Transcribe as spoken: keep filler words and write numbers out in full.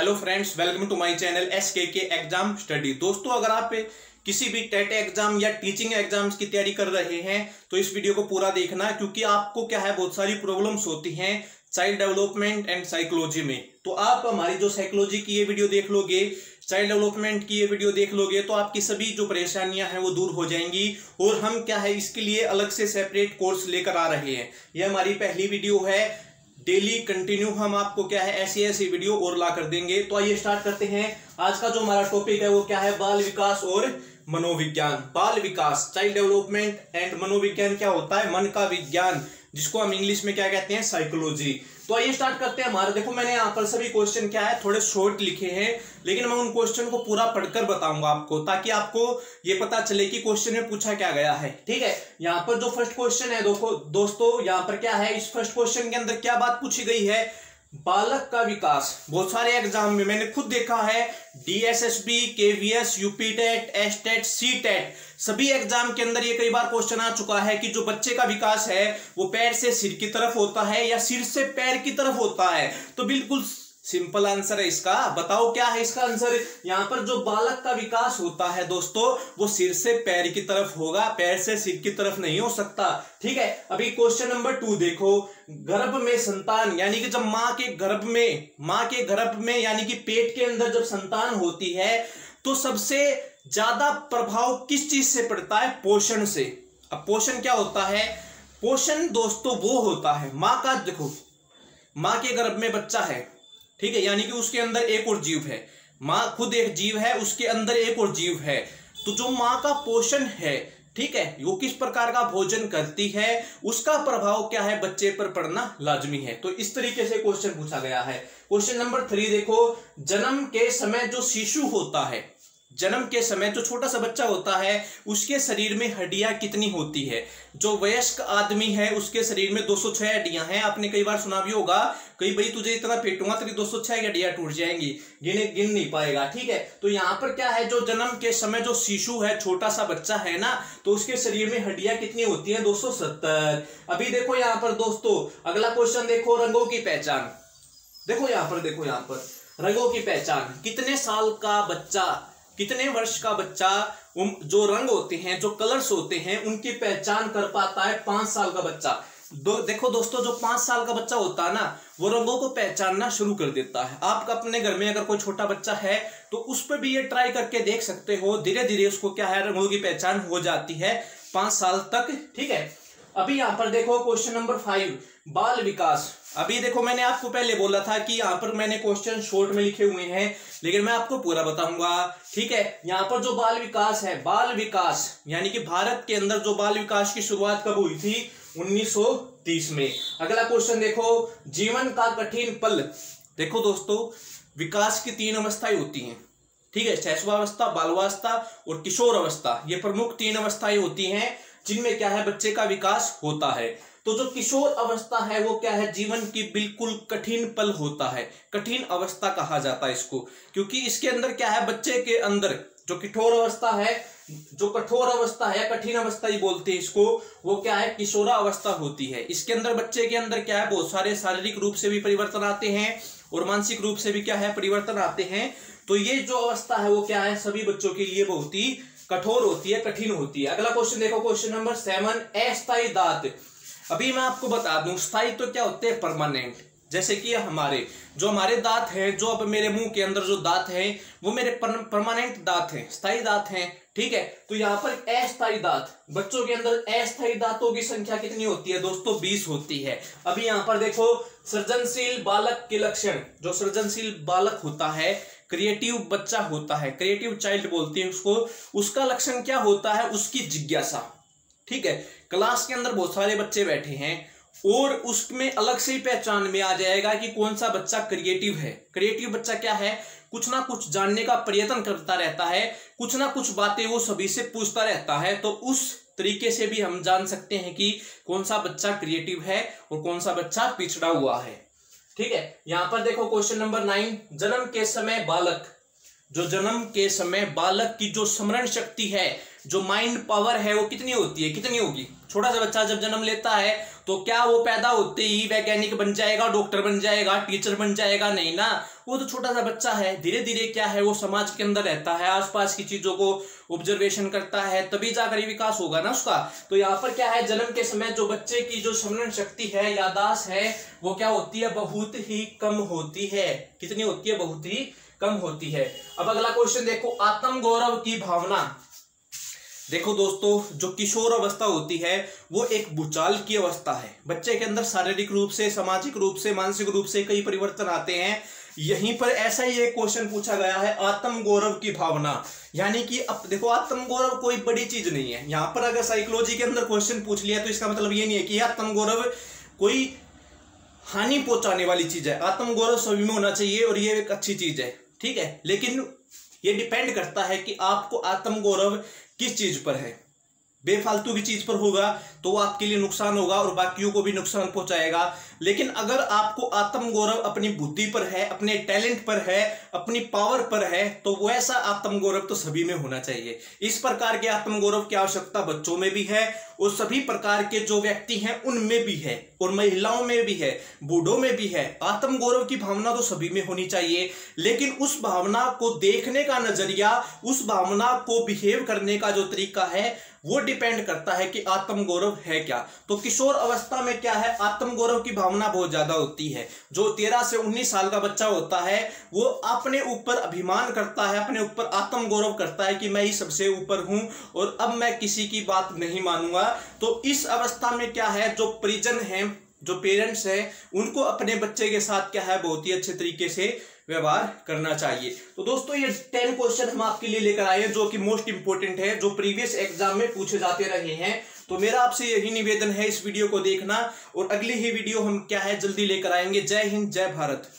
Hello friends, welcome to my channel SKK exam study. दोस्तों, अगर आप किसी भी टेट एग्जाम या टीचिंग एग्जाम्स की तैयारी कर रहे हैं तो इस वीडियो को पूरा देखना, क्योंकि आपको क्या है, बहुत सारी प्रॉब्लम्स होती हैं चाइल्ड डेवलपमेंट एंड साइकोलॉजी में। तो आप हमारी जो साइकोलॉजी की ये वीडियो देख लोगे, चाइल्ड डेवलपमेंट की ये वीडियो देख लोगे, तो आपकी सभी जो परेशानियां हैं वो दूर हो जाएंगी। और हम क्या है, इसके लिए अलग से सेपरेट कोर्स लेकर आ रहे हैं। ये हमारी पहली वीडियो है, डेली कंटिन्यू हम आपको क्या है ऐसी ऐसी वीडियो और ला कर देंगे। तो आइए स्टार्ट करते हैं। आज का जो हमारा टॉपिक है वो क्या है, बाल विकास और मनोविज्ञान। बाल विकास, चाइल्ड डेवलपमेंट एंड मनोविज्ञान क्या होता है, मन का विज्ञान, जिसको हम इंग्लिश में क्या कहते हैं, साइकोलॉजी। तो आइए स्टार्ट करते हैं हमारा। देखो, मैंने यहाँ पर सभी क्वेश्चन क्या है थोड़े शॉर्ट लिखे हैं, लेकिन मैं उन क्वेश्चन को पूरा पढ़कर बताऊंगा आपको, ताकि आपको ये पता चले कि क्वेश्चन में पूछा क्या गया है। ठीक है, यहाँ पर जो फर्स्ट क्वेश्चन है देखो दोस्तों, यहाँ पर क्या है, इस फर्स्ट क्वेश्चन के अंदर क्या बात पूछी गई है, बालक का विकास। बहुत सारे एग्जाम में मैंने खुद देखा है, DSSB, KVS, UPTET, STET, CTET, सभी एग्जाम के अंदर ये कई बार क्वेश्चन आ चुका है कि जो बच्चे का विकास है वो पैर से सिर की तरफ होता है या सिर से पैर की तरफ होता है। तो बिल्कुल सिंपल आंसर है इसका। बताओ क्या है इसका आंसर। यहाँ पर जो बालक का विकास होता है दोस्तों, वो सिर से पैर की तरफ होगा, पैर से सिर की तरफ नहीं हो सकता। ठीक है, अभी क्वेश्चन नंबर टू देखो, गर्भ में संतान, यानी कि जब माँ के गर्भ में माँ के गर्भ में यानी कि पेट के अंदर जब संतान होती है तो सबसे ज्यादा प्रभाव किस चीज से पड़ता है, पोषण से। अब पोषण क्या होता है, पोषण दोस्तों वो होता है, माँ का, देखो माँ के गर्भ में बच्चा है, ठीक है, यानी कि उसके अंदर एक और जीव है, माँ खुद एक जीव है, उसके अंदर एक और जीव है। तो जो माँ का पोषण है, ठीक है, वो किस प्रकार का भोजन करती है, उसका प्रभाव क्या है, बच्चे पर पड़ना लाजमी है। तो इस तरीके से क्वेश्चन पूछा गया है। क्वेश्चन नंबर थ्री देखो, जन्म के समय जो शिशु होता है, जन्म के समय जो छोटा सा बच्चा होता है, उसके शरीर में हड्डियां कितनी होती है। जो वयस्क आदमी है उसके शरीर में दो सौ छह हड्डियां हैं। आपने कई बार सुना भी होगा, कई भाई तुझे इतना पेटूंगा तेरी दो सौ छह हड्डियां टूट जाएंगी, गिने गिन नहीं पाएगा। ठीक है, तो यहाँ पर क्या है, जो जन्म के समय जो शिशु है, छोटा सा बच्चा है ना, तो उसके शरीर में हड्डियां कितनी होती है, दो सौ सत्तर। अभी देखो यहाँ पर दोस्तों, अगला क्वेश्चन देखो, रंगों की पहचान। देखो यहाँ पर, देखो यहाँ पर रंगों की पहचान, कितने साल का बच्चा, कितने वर्ष का बच्चा जो रंग होते हैं, जो कलर्स होते हैं, उनकी पहचान कर पाता है, पांच साल का बच्चा। दो, देखो दोस्तों, जो पांच साल का बच्चा होता है ना, वो रंगों को पहचानना शुरू कर देता है। आपका अपने घर में अगर कोई छोटा बच्चा है तो उस पर भी ये ट्राई करके देख सकते हो, धीरे धीरे उसको क्या है, रंगों की पहचान हो जाती है पांच साल तक। ठीक है, अभी यहाँ पर देखो क्वेश्चन नंबर फाइव, बाल विकास। अभी देखो, मैंने आपको पहले बोला था कि यहाँ पर मैंने क्वेश्चन शॉर्ट में लिखे हुए हैं, लेकिन मैं आपको पूरा बताऊंगा। ठीक है, यहाँ पर जो बाल विकास है, बाल विकास यानी कि भारत के अंदर जो बाल विकास की शुरुआत कब हुई थी, उन्नीस सौ तीस में। अगला क्वेश्चन देखो, जीवन का कठिन पल। देखो दोस्तों, विकास की तीन अवस्थाएं होती हैं, ठीक है, शैशवावस्था, बालवावस्था और किशोर अवस्था। ये प्रमुख तीन अवस्थाएं होती हैं जिनमें क्या है, बच्चे का विकास होता है। तो जो किशोर अवस्था है वो क्या है, जीवन की बिल्कुल कठिन पल होता है, कठिन अवस्था कहा जाता है इसको, क्योंकि इसके अंदर क्या है, बच्चे के अंदर जो कठोर अवस्था है, जो कठोर अवस्था है, कठिन अवस्था ही बोलते हैं इसको, वो क्या है, किशोरावस्था होती है। इसके अंदर बच्चे के अंदर क्या है, बहुत सारे शारीरिक रूप से भी परिवर्तन आते हैं और मानसिक रूप से भी क्या है, परिवर्तन आते हैं। तो ये जो अवस्था है वो क्या है, सभी बच्चों के लिए बहुत ही कठोर होती है, कठिन होती है। अगला क्वेश्चन देखो, क्वेश्चन नंबर सेवन, अस्थायी दांत। अभी मैं आपको बता दूं, स्थायी तो क्या होते हैं, परमानेंट। जैसे कि हमारे जो हमारे दांत हैं, जो अब मेरे मुंह के अंदर जो दांत हैं, वो मेरे परमानेंट दांत हैं, स्थायी दांत हैं। ठीक है, तो यहाँ पर अस्थायी दांत, बच्चों के अंदर अस्थायी दांतों की संख्या कितनी होती है दोस्तों, बीस होती है। अभी यहाँ पर देखो, सृजनशील बालक के लक्षण। जो सृजनशील बालक होता है, क्रिएटिव बच्चा होता है, क्रिएटिव चाइल्ड बोलते हैं उसको, उसका लक्षण क्या होता है, उसकी जिज्ञासा। ठीक है, क्लास के अंदर बहुत सारे बच्चे बैठे हैं और उसमें अलग से ही पहचान में आ जाएगा कि कौन सा बच्चा क्रिएटिव है। क्रिएटिव बच्चा क्या है, कुछ ना कुछ जानने का प्रयत्न करता रहता है, कुछ ना कुछ बातें वो सभी से पूछता रहता है। तो उस तरीके से भी हम जान सकते हैं कि कौन सा बच्चा क्रिएटिव है और कौन सा बच्चा पिछड़ा हुआ है। ठीक है, यहाँ पर देखो क्वेश्चन नंबर नाइन, जन्म के समय बालक, जो जन्म के समय बालक की जो स्मरण शक्ति है, जो माइंड पावर है वो कितनी होती है, कितनी होगी। छोटा सा बच्चा जब जन्म लेता है तो क्या वो पैदा होते ही वैज्ञानिक बन जाएगा, डॉक्टर बन जाएगा, टीचर बन जाएगा? नहीं ना, वो तो छोटा सा बच्चा है। धीरे धीरे क्या है, वो समाज के अंदर रहता है, आसपास की चीजों को ऑब्जर्वेशन करता है, तभी जाकर विकास होगा ना उसका। तो यहाँ पर क्या है, जन्म के समय जो बच्चे की जो स्मरण शक्ति है, याददाश्त है, वो क्या होती है, बहुत ही कम होती है। कितनी होती है, बहुत ही कम होती है। अब अगला क्वेश्चन देखो, आत्म गौरव की भावना। देखो दोस्तों, जो किशोर अवस्था होती है वो एक भूचाल की अवस्था है। बच्चे के अंदर शारीरिक रूप से, सामाजिक रूप से, मानसिक रूप से कई परिवर्तन आते हैं। यहीं पर ऐसा ही एक क्वेश्चन पूछा गया है, आत्म गौरव की भावना। यानी कि अब देखो, आत्म गौरव कोई बड़ी चीज नहीं है। यहाँ पर अगर साइकोलॉजी के अंदर क्वेश्चन पूछ लिया तो इसका मतलब ये नहीं है कि आत्म गौरव कोई हानि पहुंचाने वाली चीज है। आत्म गौरव सभी में होना चाहिए और ये एक अच्छी चीज है, ठीक है। लेकिन ये डिपेंड करता है कि आपको आत्म गौरव किस चीज पर है। बेफालतू की चीज पर होगा तो आपके लिए नुकसान होगा और बाकियों को भी नुकसान पहुंचाएगा। लेकिन अगर आपको आत्म गौरव अपनी बुद्धि पर है, अपने टैलेंट पर है, अपनी पावर पर है, तो वैसा आत्म गौरव तो सभी में होना चाहिए। इस प्रकार के आत्म गौरव की आवश्यकता बच्चों में भी है और सभी प्रकार के जो व्यक्ति हैं उनमें भी है, और महिलाओं में भी है, बूढ़ों में भी है। आत्म गौरव की भावना तो सभी में होनी चाहिए, लेकिन उस भावना को देखने का नजरिया, उस भावना को बिहेव करने का जो तरीका है वो डिपेंड करता है कि आत्म गौरव है क्या। तो किशोर अवस्था में क्या है, आत्म गौरव की भावना बहुत ज्यादा होती है। जो तेरह से उन्नीस साल का बच्चा होता है वो अपने ऊपर अभिमान करता है, अपने ऊपर आत्म गौरव करता है कि मैं ही सबसे ऊपर हूं और अब मैं किसी की बात नहीं मानूंगा। तो इस अवस्था में क्या है, जो परिजन है, जो पेरेंट्स हैं, उनको अपने बच्चे के साथ क्या है, बहुत ही अच्छे तरीके से व्यवहार करना चाहिए। तो दोस्तों, ये टेन क्वेश्चन हम आपके लिए लेकर आए हैं जो कि मोस्ट इंपोर्टेंट है, जो प्रीवियस एग्जाम में पूछे जाते रहे हैं। तो मेरा आपसे यही निवेदन है, इस वीडियो को देखना और अगली ही वीडियो हम क्या है जल्दी लेकर आएंगे। जय हिंद, जय भारत।